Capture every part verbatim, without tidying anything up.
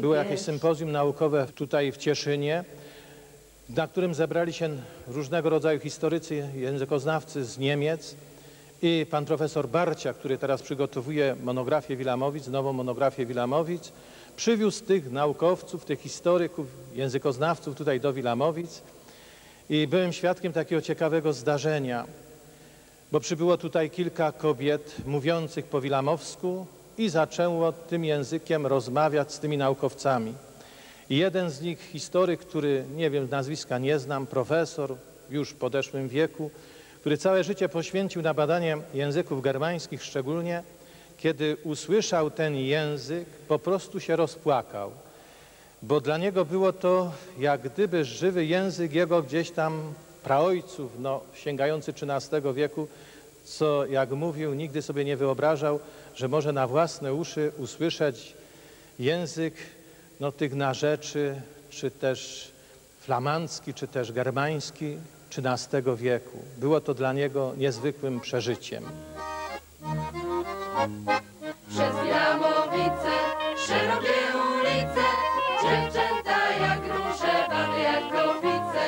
Było jakieś sympozjum naukowe tutaj w Cieszynie, na którym zebrali się różnego rodzaju historycy, językoznawcy z Niemiec i pan profesor Barcia, który teraz przygotowuje monografię Wilamowic, nową monografię Wilamowic, przywiózł tych naukowców, tych historyków, językoznawców tutaj do Wilamowic i byłem świadkiem takiego ciekawego zdarzenia, bo przybyło tutaj kilka kobiet mówiących po wilamowsku i zaczęło tym językiem rozmawiać z tymi naukowcami. I jeden z nich, historyk, który, nie wiem, nazwiska nie znam, profesor już w podeszłym wieku, który całe życie poświęcił na badanie języków germańskich szczególnie, kiedy usłyszał ten język, po prostu się rozpłakał, bo dla niego było to jak gdyby żywy język jego gdzieś tam praojców, no, sięgający trzynastego wieku, co jak mówił, nigdy sobie nie wyobrażał, że może na własne uszy usłyszeć język no, tych narzeczy, czy też flamandzki, czy też germański trzynastego wieku. Było to dla niego niezwykłym przeżyciem. Przez Wilamowice, szerokie ulice, dziewczęta jak róże, baby jak kopice.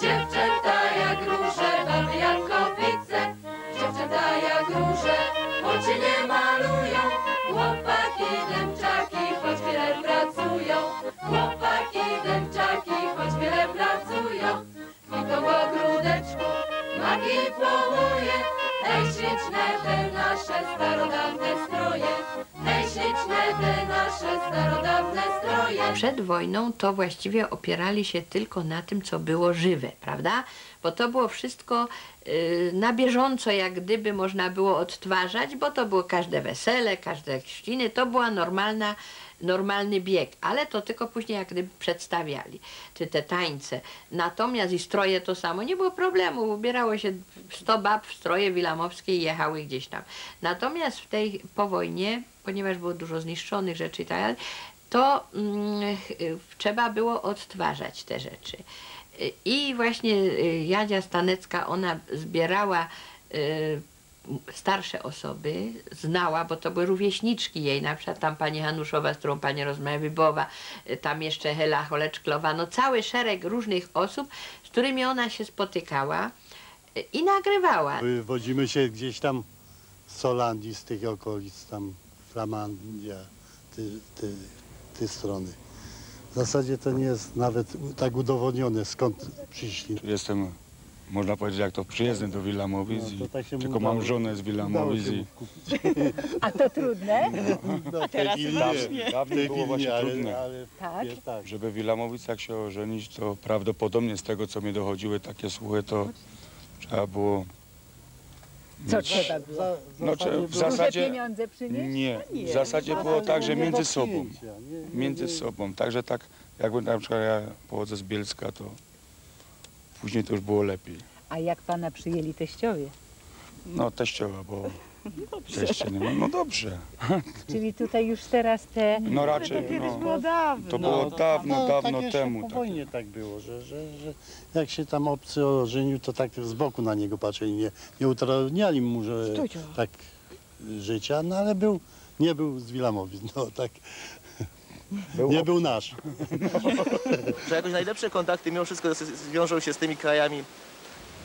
Dziewczęta jak róże, baby jak kopice. Dziewczęta jak róże, choć się nie malują. Chłopaki, dęczaki, choć wiele pracują. Chłopaki, dęczaki, choć wiele pracują. Kwitną w ogródeczku, magii płonuje. Ej, śliczne te nasze starodawne stroje. Ej, śliczne te nasze starodawne stroje. Przed wojną to właściwie opierali się tylko na tym, co było żywe, prawda? Bo to było wszystko y, na bieżąco, jak gdyby można było odtwarzać, bo to było każde wesele, każde chrzciny, to była normalna, normalny bieg, ale to tylko później jak gdyby przedstawiali, czy te tańce. Natomiast i stroje to samo, nie było problemu, ubierało się sto bab w stroje wilamowskie i jechały gdzieś tam. Natomiast w tej po wojnie, ponieważ było dużo zniszczonych rzeczy i tak dalej, to mm, trzeba było odtwarzać te rzeczy. I właśnie Jadzia Stanecka, ona zbierała y, starsze osoby, znała, bo to były rówieśniczki jej, na przykład tam pani Hanuszowa, z którą pani rozmawia, Wybowa, tam jeszcze Hela Holeczklowa, no cały szereg różnych osób, z którymi ona się spotykała i nagrywała. Wywodzimy się gdzieś tam z Holandii, z tych okolic, tam Flamandia, ty, ty, ty strony. W zasadzie to nie jest nawet tak udowodnione, skąd przyszli. Jestem, można powiedzieć, jak to przyjezdny do Wilamowic, no, tak tylko mam żonę z Wilamowic. I... A to trudne? No, no, a teraz dawniej, dawniej było właśnie ale, trudne, ale, ale tak? Tak. Żeby w Wilamowicach się ożenić, to prawdopodobnie z tego, co mi dochodziły takie słuchy, to trzeba było... Co mieć... trzeba było? Za, za no, czy, w zasadzie... pieniądze przynieść? Nie, nie, w zasadzie było ale tak, że między sobą, nie, między nie. sobą, także tak, jakby na przykład ja pochodzę z Bielska, to... Później to już było lepiej. A jak pana przyjęli teściowie? No teściowa, bo teście nie ma. No dobrze. Czyli tutaj już teraz te... No raczej, to no, było dawno. To było dawno, no, dawno tak temu. Po wojnie tak, tak było, że, że, że jak się tam obcy ożenił, to tak z boku na niego patrzyli. Nie, nie utrudniali mu, że Studio. tak życia, no ale był, nie był z Wilamowic, no tak. Był nie ob... był nasz. No. Jakoś najlepsze kontakty mimo wszystko zwiążą się z tymi krajami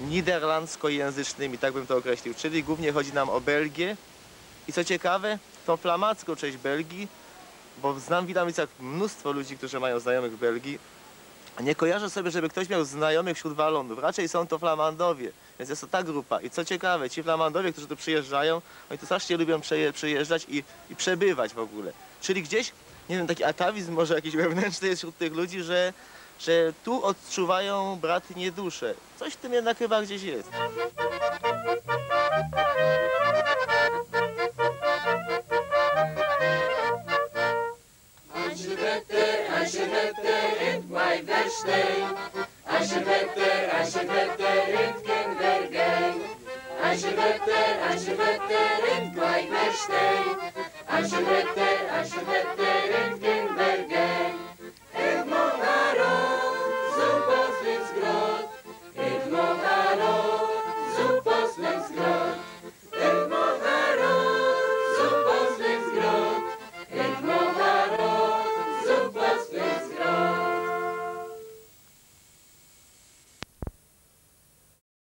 niderlandzkojęzycznymi, tak bym to określił, czyli głównie chodzi nam o Belgię i co ciekawe, tą flamacką część Belgii, bo znam w Wilamowicach mnóstwo ludzi, którzy mają znajomych w Belgii, nie kojarzę sobie, żeby ktoś miał znajomych wśród Walonów, raczej są to Flamandowie, więc jest to ta grupa i co ciekawe, ci Flamandowie, którzy tu przyjeżdżają, oni tu strasznie lubią przyjeżdżać i, i przebywać w ogóle, czyli gdzieś nie wiem, taki atawizm może jakiś wewnętrzny jest wśród tych ludzi, że, że tu odczuwają bratnie dusze. Coś w tym jednak chyba gdzieś jest.